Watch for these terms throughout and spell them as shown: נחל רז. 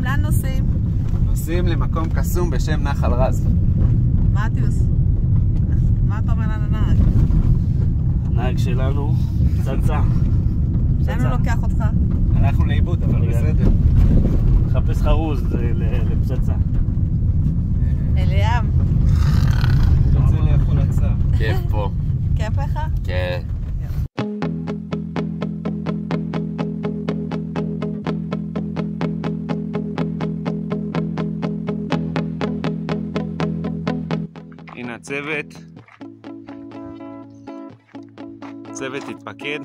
הפעם, לאן נוסעים? נוסעים למקום קסום בשם נחל רז. מתיוס, מה אתה אומר על הנהג? הנהג שלנו, צצה. לאן הוא לוקח אותך? אנחנו לאיבוד, אבל בסדר. חפש חרוז לפצצה. אל ים. רוצה לאכול עצה. כיף פה. כיף לך? כן. הנה הצוות. הצוות התפקד.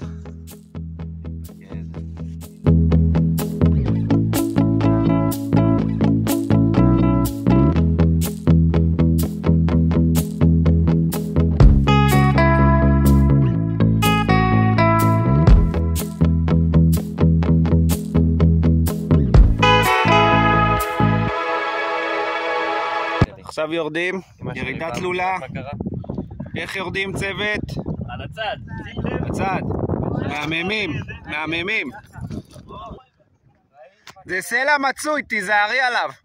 עכשיו יורדים, ירידה תלולה. איך יורדים צוות? על הצד. הצד. מהממים, מהממים. זה סלע מצוי, תיזהרי עליו.